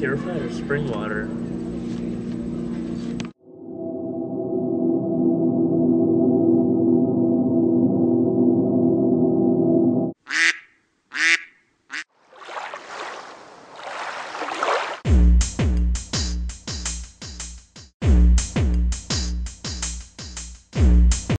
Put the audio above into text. purified or spring water?